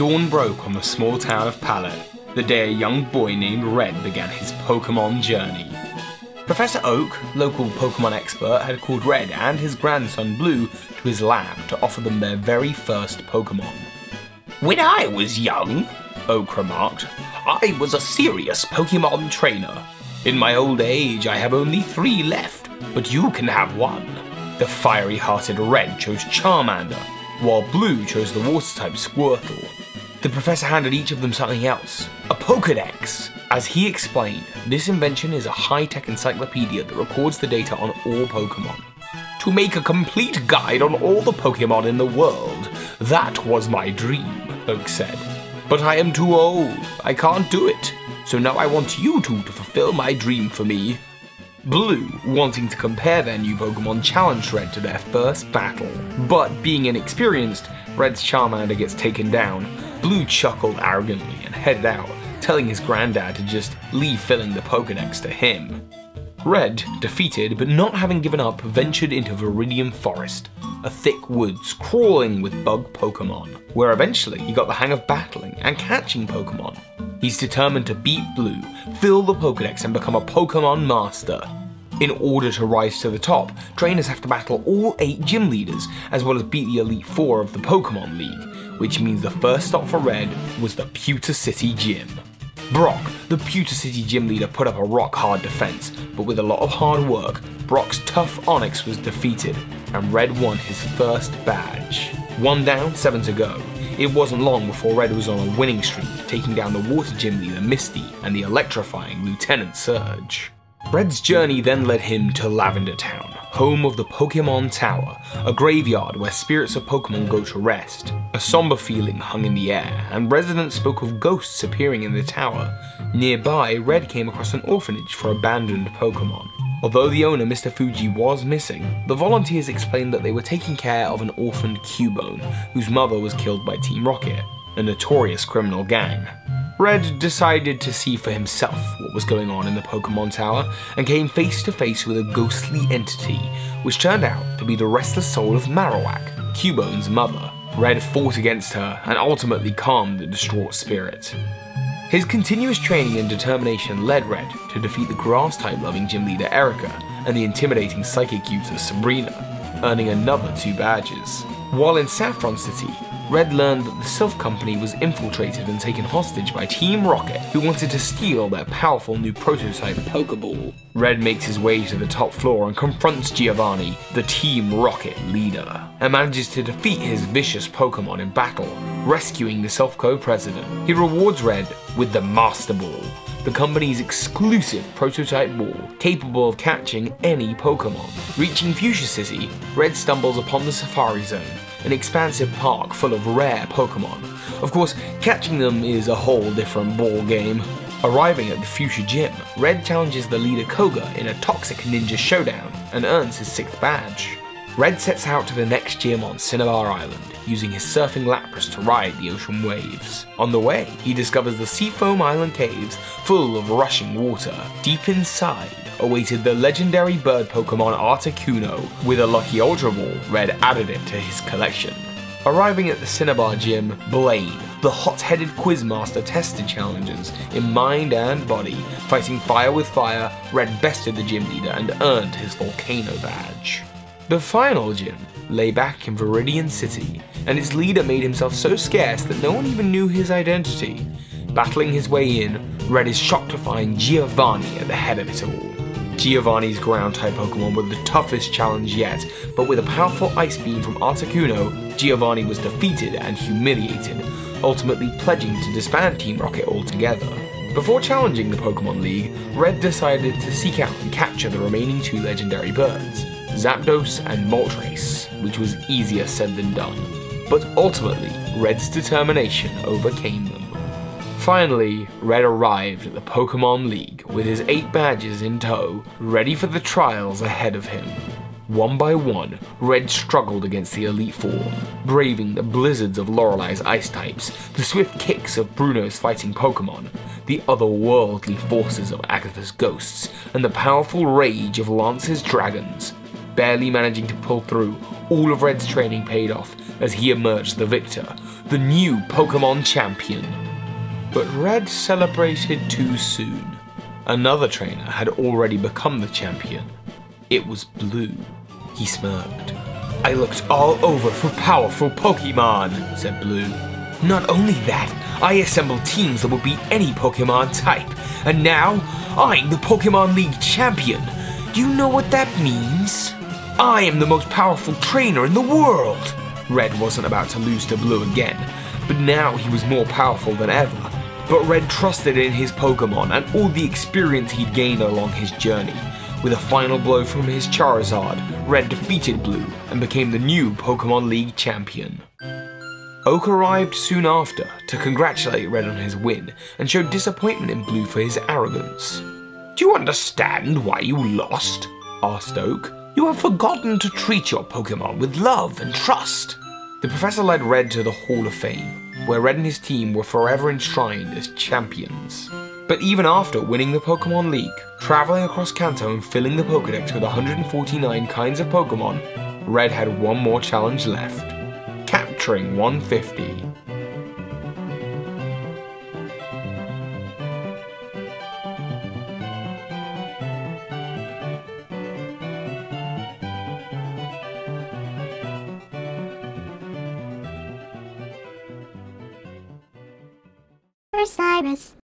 Dawn broke on the small town of Pallet, the day a young boy named Red began his Pokemon journey. Professor Oak, local Pokemon expert, had called Red and his grandson Blue to his lab to offer them their very first Pokemon. "When I was young," Oak remarked, "I was a serious Pokemon trainer. In my old age, I have only 3 left, but you can have 1. The fiery-hearted Red chose Charmander, while Blue chose the water-type Squirtle. The professor handed each of them something else, a Pokédex. As he explained, this invention is a high-tech encyclopedia that records the data on all Pokémon. To make a complete guide on all the Pokémon in the world, that was my dream," Oak said. "But I am too old, I can't do it. So now I want you two to fulfill my dream for me." Blue, wanting to compare their new Pokemon, challenged Red to their first battle. But being inexperienced, Red's Charmander gets taken down. Blue chuckled arrogantly and headed out, telling his granddad to just leave filling the Pokédex to him. Red, defeated but not having given up, ventured into Viridian Forest, a thick woods crawling with bug Pokémon, where eventually he got the hang of battling and catching Pokémon. He's determined to beat Blue, fill the Pokédex, and become a Pokémon master. In order to rise to the top, trainers have to battle all 8 gym leaders, as well as beat the Elite Four of the Pokemon League, which means the first stop for Red was the Pewter City Gym. Brock, the Pewter City Gym leader, put up a rock-hard defense, but with a lot of hard work, Brock's tough Onix was defeated, and Red won his first badge. 1 down, 7 to go. It wasn't long before Red was on a winning streak, taking down the water gym leader Misty and the electrifying Lieutenant Surge. Red's journey then led him to Lavender Town, home of the Pokemon Tower, a graveyard where spirits of Pokemon go to rest. A somber feeling hung in the air, and residents spoke of ghosts appearing in the tower. Nearby, Red came across an orphanage for abandoned Pokemon. Although the owner, Mr. Fuji, was missing, the volunteers explained that they were taking care of an orphaned Cubone, whose mother was killed by Team Rocket, a notorious criminal gang. Red decided to see for himself what was going on in the Pokemon Tower, and came face to face with a ghostly entity, which turned out to be the restless soul of Marowak, Cubone's mother. Red fought against her, and ultimately calmed the distraught spirit. His continuous training and determination led Red to defeat the grass-type loving gym leader Erika and the intimidating psychic user Sabrina, earning another 2 badges. While in Saffron City, Red learned that the Silph Company was infiltrated and taken hostage by Team Rocket, who wanted to steal their powerful new prototype Pokeball. Red makes his way to the top floor and confronts Giovanni, the Team Rocket leader, and manages to defeat his vicious Pokemon in battle, rescuing the Silph Co president. He rewards Red with the Master Ball, the company's exclusive prototype ball, capable of catching any Pokemon. Reaching Fuchsia City, Red stumbles upon the Safari Zone, an expansive park full of rare Pokemon. Of course, catching them is a whole different ball game. Arriving at the Fuchsia Gym, Red challenges the leader Koga in a toxic ninja showdown and earns his 6th badge. Red sets out to the next gym on Cinnabar Island, using his surfing Lapras to ride the ocean waves. On the way, he discovers the Seafoam Island caves full of rushing water. Deep inside awaited the legendary bird Pokemon Articuno. With a lucky Ultra Ball, Red added it to his collection. Arriving at the Cinnabar Gym, Blaine, the hot-headed quizmaster, tested challenges in mind and body. Fighting fire with fire, Red bested the gym leader and earned his Volcano badge. The final gym lay back in Viridian City, and its leader made himself so scarce that no one even knew his identity. Battling his way in, Red is shocked to find Giovanni at the head of it all. Giovanni's ground-type Pokemon were the toughest challenge yet, but with a powerful ice beam from Articuno, Giovanni was defeated and humiliated, ultimately pledging to disband Team Rocket altogether. Before challenging the Pokemon League, Red decided to seek out and capture the remaining 2 legendary birds, Zapdos and Moltres, which was easier said than done, but ultimately Red's determination overcame them. Finally, Red arrived at the Pokemon League with his 8 badges in tow, ready for the trials ahead of him. One by one, Red struggled against the Elite Four, braving the blizzards of Lorelei's ice types, the swift kicks of Bruno's fighting Pokemon, the otherworldly forces of Agatha's ghosts, and the powerful rage of Lance's dragons. Barely managing to pull through, all of Red's training paid off as he emerged the victor, the new Pokemon champion. But Red celebrated too soon. Another trainer had already become the champion. It was Blue. He smirked. "I looked all over for powerful Pokemon," said Blue. "Not only that, I assembled teams that would beat any Pokemon type, and now I'm the Pokemon League champion. Do you know what that means? I am the most powerful trainer in the world." Red wasn't about to lose to Blue again, but now he was more powerful than ever. But Red trusted in his Pokemon and all the experience he'd gained along his journey. With a final blow from his Charizard, Red defeated Blue and became the new Pokemon League champion. Oak arrived soon after to congratulate Red on his win and showed disappointment in Blue for his arrogance. "Do you understand why you lost?" asked Oak. "You have forgotten to treat your Pokemon with love and trust." The professor led Red to the Hall of Fame, where Red and his team were forever enshrined as champions. But even after winning the Pokemon League, traveling across Kanto and filling the Pokedex with 149 kinds of Pokemon, Red had one more challenge left, capturing 150. Cyrus.